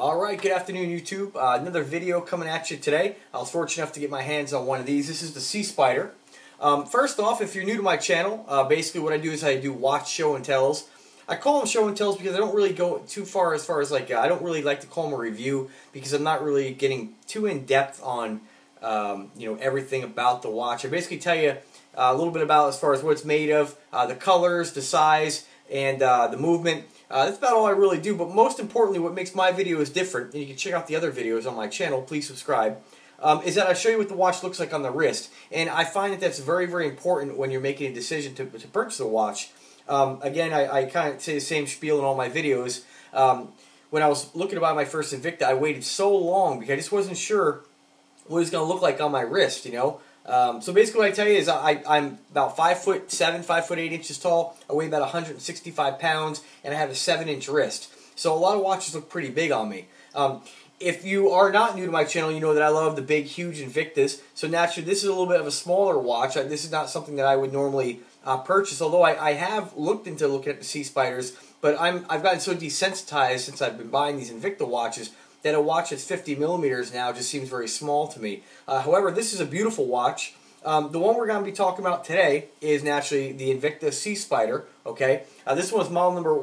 Alright, good afternoon YouTube. Another video coming at you today. I was fortunate enough to get my hands on one of these. This is the Sea Spider. First off, if you're new to my channel, basically what I do is I do watch show and tells. I call them show and tells because I don't really go too far as like, I don't really like to call them a review because I'm not really getting too in depth on you know, everything about the watch. I basically tell you a little bit about as far as what it's made of, the colors, the size, and the movement. That's about all I really do, but most importantly what makes my videos different, and you can check out the other videos on my channel, please subscribe, is that I show you what the watch looks like on the wrist. And I find that that's very, very important when you're making a decision to purchase a watch. Again, I kind of say the same spiel in all my videos. When I was looking to buy my first Invicta, I waited so long because I just wasn't sure what it was going to look like on my wrist, you know. So basically what I tell you is I'm about 5'7", 5'8" tall, I weigh about 165 pounds, and I have a 7-inch wrist. So a lot of watches look pretty big on me. If you are not new to my channel, you know that I love the big, huge Invictas. So naturally, this is a little bit of a smaller watch. This is not something that I would normally purchase, although I have looked into looking at the Sea Spiders, but I've gotten so desensitized since I've been buying these Invicta watches that a watch that's 50mm now just seems very small to me. However, this is a beautiful watch. The one we're going to be talking about today is naturally the Invicta Sea Spider. Okay, this one's model number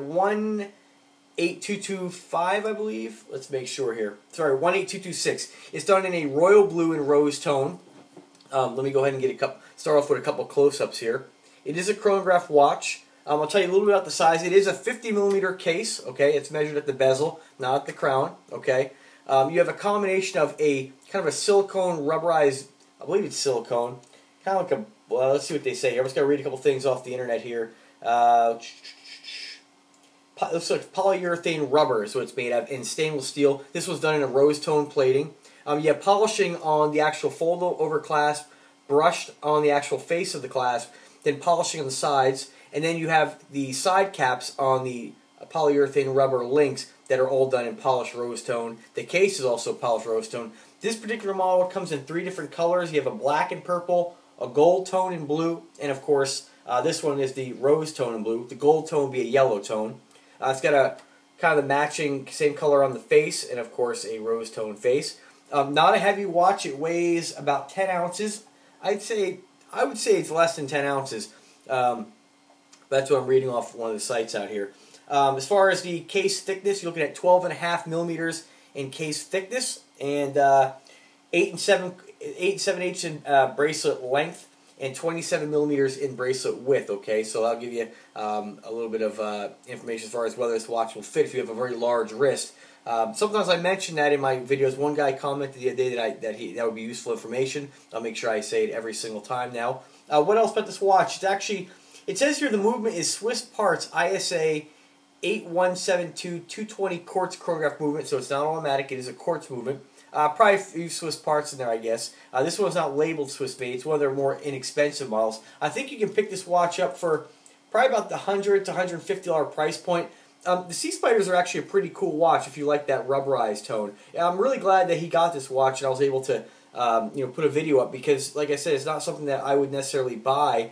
18225, I believe. Let's make sure here. Sorry, 18226. It's done in a royal blue and rose tone. Let me go ahead and start off with a couple close-ups here. It is a chronograph watch. I'll tell you a little bit about the size. It is a 50mm case, okay? It's measured at the bezel, not at the crown, okay? You have a combination of a kind of a silicone rubberized, I believe it's silicone, kind of like a, well, let's see what they say here. I'm just going to read a couple things off the internet here. Looks like polyurethane rubber is what it's made of, and stainless steel. This was done in a rose tone plating. You have polishing on the actual fold-over clasp, brushed on the actual face of the clasp, then polishing on the sides, and then you have the side caps on the polyurethane rubber links that are all done in polished rose tone. The case is also polished rose tone. This particular model comes in 3 different colors. You have a black and purple, a gold tone and blue, and of course this one is the rose tone and blue. The gold tone would be a yellow tone. It's got a kind of matching same color on the face and of course a rose tone face. Not a heavy watch. It weighs about 10 ounces. I would say it's less than 10 ounces. That's what I'm reading off one of the sites out here. As far as the case thickness, you're looking at 12.5mm in case thickness, and 8 7/8 in bracelet length, and 27mm in bracelet width. Okay, so that'll give you a little bit of information as far as whether this watch will fit if you have a very large wrist. Sometimes I mention that in my videos. One guy commented the other day that would be useful information. I'll make sure I say it every single time now. What else about this watch? It's actually, it says here the movement is Swiss parts ISA 8172 220 quartz chronograph movement, so it's not automatic, it is a quartz movement. Probably a few Swiss parts in there, I guess. This one's not labeled Swiss made, it's one of their more inexpensive models. I think you can pick this watch up for probably about the $100 to $150 price point. The Sea Spiders are actually a pretty cool watch if you like that rubberized tone. I'm really glad that he got this watch and I was able to you know, put a video up because, like I said, it's not something that I would necessarily buy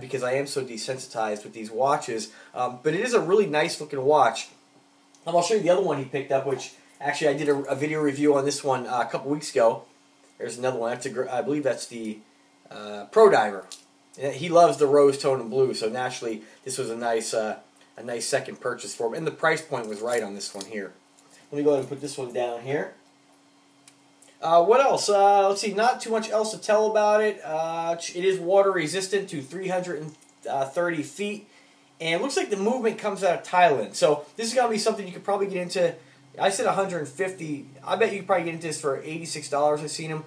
because I am so desensitized with these watches. But it is a really nice looking watch. I'll show you the other one he picked up, which actually I did a video review on this one a couple weeks ago. There's another one. That's I believe that's the Pro Diver. He loves the rose tone and blue, so naturally this was a nice second purchase for him. And the price point was right on this one here. Let me go ahead and put this one down here. What else? Let's see, not too much else to tell about it. It is water resistant to 330 feet. And it looks like the movement comes out of Thailand. So this is going to be something you could probably get into. I said 150. I bet you could probably get into this for $86. I've seen them.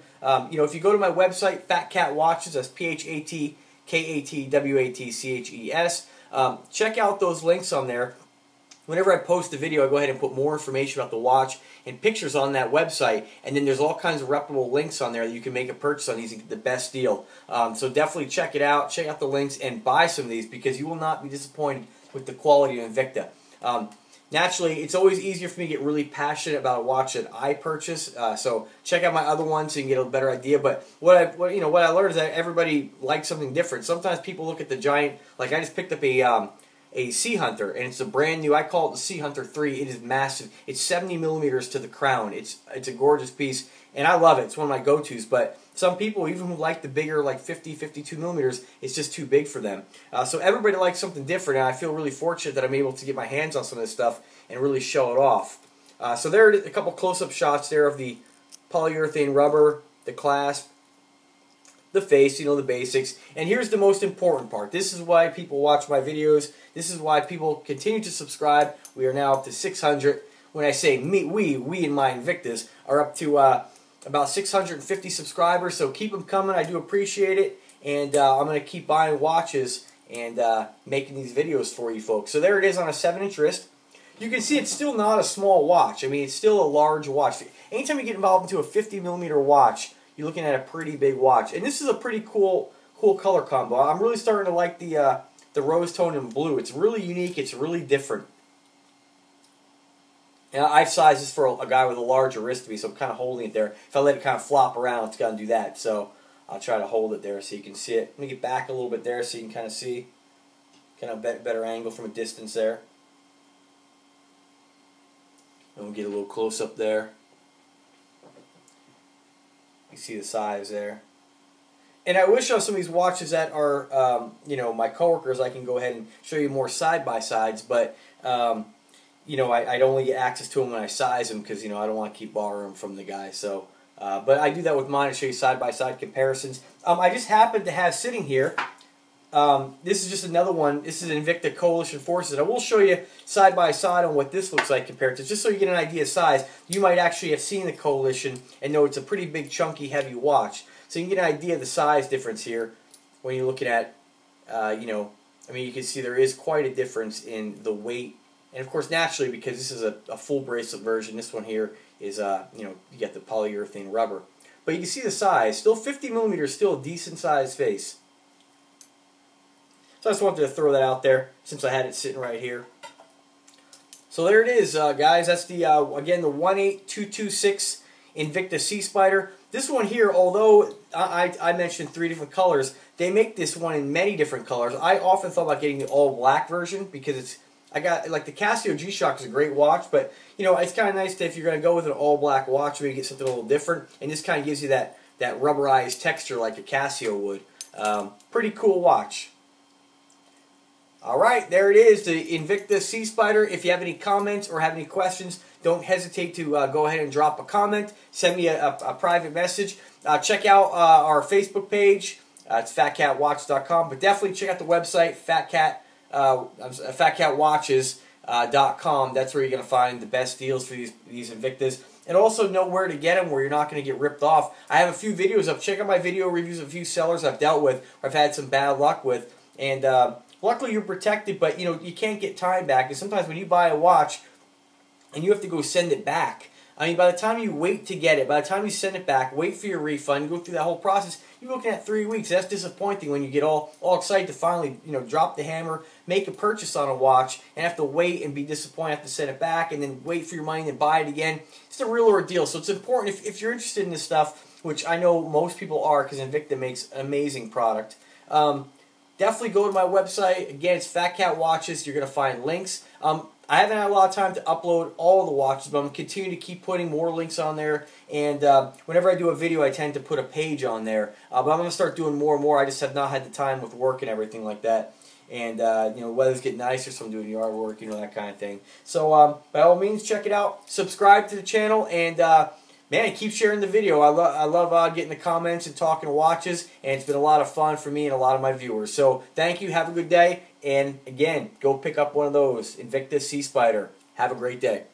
You know, if you go to my website, Fat Cat Watches, that's PHATKATWATCHES. Check out those links on there. Whenever I post the video, I go ahead and put more information about the watch and pictures on that website, and then there's all kinds of reputable links on there that you can make a purchase on these and get the best deal. So definitely check out the links, and buy some of these because you will not be disappointed with the quality of Invicta. Naturally, it's always easier for me to get really passionate about a watch that I purchase. So check out my other ones so you can get a better idea. But what I learned is that everybody likes something different. Sometimes people look at the giant, like I just picked up a a Sea Hunter, and it's a brand new, I call it the Sea Hunter 3. It is massive. It's 70 millimeters to the crown. It's a gorgeous piece, and I love it. It's one of my go-tos, but some people, even who like the bigger, like 50, 52 millimeters, it's just too big for them. So everybody likes something different, and I feel really fortunate that I'm able to get my hands on some of this stuff and really show it off. So there are a couple close-up shots there of the polyurethane rubber, the clasp, the face, you know, the basics. And here's the most important part. This is why people watch my videos. This is why people continue to subscribe. We are now up to 600. When I say me, we and my Invictus are up to about 650 subscribers. So keep them coming. I do appreciate it. And I'm going to keep buying watches and making these videos for you folks. So there it is on a 7-inch wrist. You can see it's still not a small watch. I mean, it's still a large watch. Anytime you get involved into a 50-millimeter watch, you're looking at a pretty big watch. And this is a pretty cool color combo. I'm really starting to like the rose tone and blue. It's really unique. It's really different. And I've sized this for a guy with a larger wrist to me, so I'm kind of holding it there. If I let it kind of flop around, it's going to do that. So I'll try to hold it there so you can see it. Let me get back a little bit there so you can kind of see. Kind of a better angle from a distance there. And we'll get a little close up there. You see the size there. And I wish on some of these watches that are, you know, my coworkers, I can go ahead and show you more side-by-sides, but, you know, I'd only get access to them when I size them because, you know, I don't want to keep borrowing them from the guy. So, but I do that with mine and show you side-by-side comparisons. I just happen to have sitting here, this is just another one. This is Invicta Coalition Forces. I will show you side by side on what this looks like compared to, just so you get an idea of size. You might actually have seen the Coalition and know it's a pretty big, chunky, heavy watch. So you can get an idea of the size difference here when you're looking at, you know, I mean, you can see there is quite a difference in the weight. And of course, naturally, because this is a full bracelet version, this one here is, you know, you got the polyurethane rubber. But you can see the size. Still 50 millimeters, still a decent sized face. So I just wanted to throw that out there since I had it sitting right here. So there it is, guys. That's the again the 18226 Invicta Sea Spider. This one here, although I mentioned 3 different colors, they make this one in many different colors. I often thought about getting the all black version because it's I got like the Casio G-Shock is a great watch, but you know it's kind of nice to, if you're going to go with an all black watch, maybe get something a little different. And this kind of gives you that rubberized texture like a Casio would. Pretty cool watch. Alright, there it is, the Invicta Sea Spider. If you have any comments or have any questions, don't hesitate to go ahead and drop a comment. Send me a private message. Check out our Facebook page. It's fatcatwatch.com, but definitely check out the website, fatcatwatches.com. That's where you're going to find the best deals for these Invictas. And also know where to get them where you're not going to get ripped off. I have a few videos up. Check out my video reviews of a few sellers I've dealt with or I've had some bad luck with. And luckily, you're protected, but you know you can't get time back. And sometimes when you buy a watch and you have to go send it back, I mean, by the time you wait to get it, by the time you send it back, wait for your refund, go through that whole process, you're looking at 3 weeks. That's disappointing when you get all excited to finally, you know, drop the hammer, make a purchase on a watch, and have to wait and be disappointed, have to send it back, and then wait for your money and buy it again. It's a real ordeal. So it's important if you're interested in this stuff, which I know most people are because Invicta makes an amazing product. Definitely go to my website. Again, it's Fat Cat Watches. You're going to find links. I haven't had a lot of time to upload all the watches, but I'm continuing to keep putting more links on there. And whenever I do a video, I tend to put a page on there. But I'm going to start doing more and more. I just have not had the time with work and everything like that. And, you know, weather's getting nicer, so I'm doing yard work, you know, that kind of thing. So, by all means, check it out. Subscribe to the channel. And, man, keep sharing the video. I love getting the comments and talking watches, and it's been a lot of fun for me and a lot of my viewers. So thank you. Have a good day. And, again, go pick up one of those Invicta Sea Spider. Have a great day.